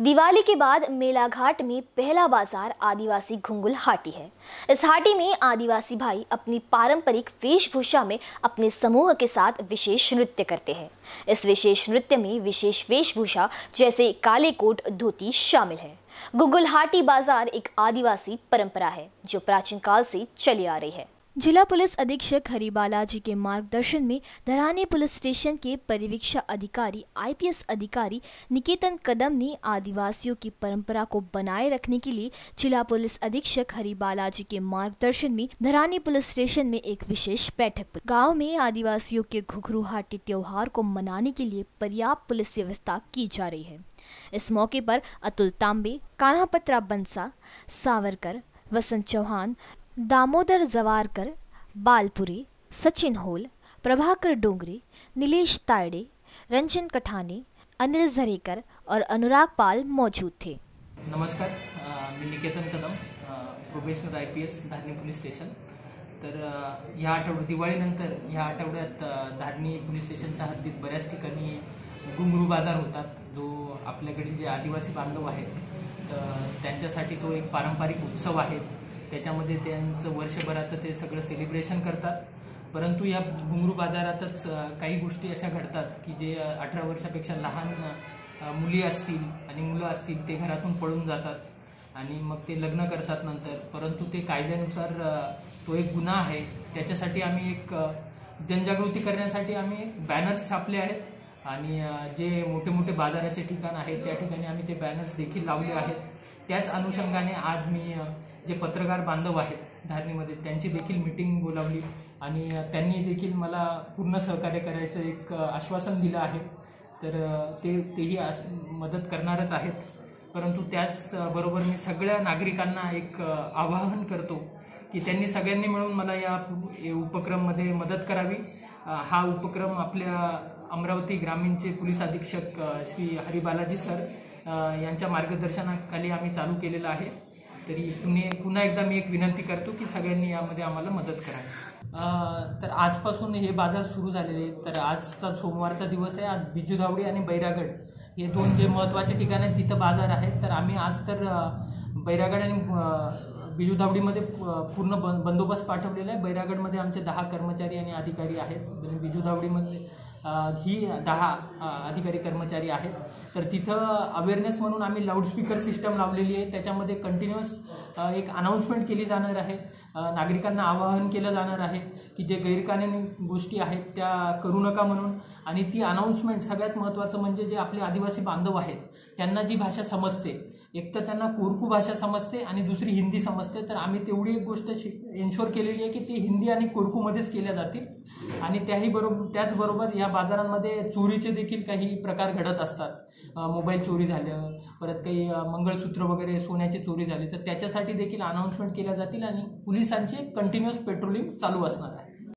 दिवाली के बाद मेला घाट में पहला बाजार आदिवासी गुंगुल हाटी है। इस हाटी में आदिवासी भाई अपनी पारंपरिक वेशभूषा में अपने समूह के साथ विशेष नृत्य करते हैं। इस विशेष नृत्य में विशेष वेशभूषा जैसे काले कोट धोती शामिल है। गुंगुल हाटी बाजार एक आदिवासी परंपरा है जो प्राचीन काल से चली आ रही है। जिला पुलिस अधीक्षक हरिबालाजी के मार्गदर्शन में धरानी पुलिस स्टेशन के परिवीक्षा अधिकारी आईपीएस अधिकारी निकेतन कदम ने आदिवासियों की परंपरा को बनाए रखने के लिए जिला पुलिस अधीक्षक हरिबालाजी के मार्गदर्शन में धरानी पुलिस स्टेशन में एक विशेष बैठक गांव में आदिवासियों के घुघरूहाटी त्योहार को मनाने के लिए पर्याप्त पुलिस व्यवस्था की जा रही है। इस मौके पर अतुल तांबे, काना बंसा, सावरकर, वसंत चौहान, दामोदर जवारकर, बालपुरी, सचिन होल, प्रभाकर डोंगरे, निलेष तायडे, रंजन कठानी, अनिल जरेकर और अनुराग पाल मौजूद थे। नमस्कार, मी Niketan Kadam, probationer IPS Dharni police station. तर या आठवड्यात दिवाळीनंतर या आठवड्यात धारणी पोलीस स्टेशनच्या हद्दीत बऱ्याच ठिकाणी घुंगरू बाजार होतात, जो आपल्याकडील जे आदिवासी बांधव आहेत त्यांच्यासाठी तो एक पारंपरिक उत्सव आहे। त्याच्यामध्ये त्यांचं वर्षभराचं ते सगळं सेलिब्रेशन करतात। परंतु या घुंगरू बाजारातच काही गोष्टी अशा घडतात की जे 18 वर्षापेक्षा लहान मुली असतील आणि मुलं असतील ते घरातून पळून जातात आणि मग ते लग्न करतात नंतर। परंतु ते कायद्यानुसार तो एक गुन्हा आहे। त्याच्यासाठी आम्ही एक जनजागृती करण्यासाठी आम्ही बॅनर्स छापले आहेत आणि जे मोठे मोठे बाजाराचे ठिकाण आहेत त्या ठिकाणी आम्ही ते बॅनर्स देखील लावले आहेत। त्याच अनुषंगाने आज मी जे पत्रकार बांधव आहेत धारणीमध्ये त्यांची देखील मीटिंग बोलावली आणि त्यांनी देखील मला पूर्ण सहकार्य करायचं एक आश्वासन दिलं आहे। तर तेही मदत करणारच आहेत। परंतु त्याचबरोबर मी सगळ्या नागरिकांना एक आवाहन करतो की त्यांनी सगळ्यांनी मिळून मला या उपक्रममध्ये मदत करावी। हा उपक्रम आपल्या अमरावती ग्रामीणचे पोलीस अधीक्षक श्री हरिबालाजी सर यांच्या मार्गदर्शनाखाली आम्ही चालू केलेला आहे। तरी पुन्हा एकदा मी एक विनंती करतो की सगळ्यांनी यामध्ये आम्हाला मदत करावी। तर आजपासून हे बाजार सुरू झालेले आहेत। तर आजचा सोमवारचा दिवस आहे। आज बिजुधावडी आणि बैरागड हे दोन जे महत्त्वाचे ठिकाण आहेत तिथं बाजार आहेत। तर आम्ही आज तर बैरागड आणि बिजुधावडीमध्ये पूर्ण बंदोबस्त पाठवलेला आहे। बैरागडमध्ये आमचे 10 कर्मचारी आणि अधिकारी आहेत आणि बिजुधावडीमध्ये ही 10 अधिकारी कर्मचारी आहेत। तर तिथं अवेअरनेस म्हणून आम्ही लाऊडस्पीकर सिस्टम लावलेली आहे। त्याच्यामध्ये कंटिन्युअस एक अनाउन्समेंट केली जाणार आहे। नागरिकांना आवाहन केलं जाणार आहे की जे गैरकानूनी गोष्टी आहेत त्या करू नका म्हणून। आणि ती अनाउन्समेंट सगळ्यात महत्त्वाचं म्हणजे जे आपले आदिवासी बांधव आहेत त्यांना जी भाषा समजते, एक तर त्यांना कुरकू भाषा समजते आणि दुसरी हिंदी समजते। तर आम्ही तेवढी एक गोष्ट एन्श्योर केलेली आहे की ते हिंदी आणि कुरकूमध्येच केल्या जातील। आणि त्याचबरोबर या बाजारांमध्ये चोरीचे देखील काही प्रकार घडत असतात। मोबाईल चोरी झालं, परत काही मंगळसूत्र वगैरे सोन्याची चोरी झाली तर त्याच्यासाठी देखील अनाउन्समेंट केल्या जातील आणि पोलिसांची कंटिन्युअस पेट्रोलिंग चालू असणार आहे।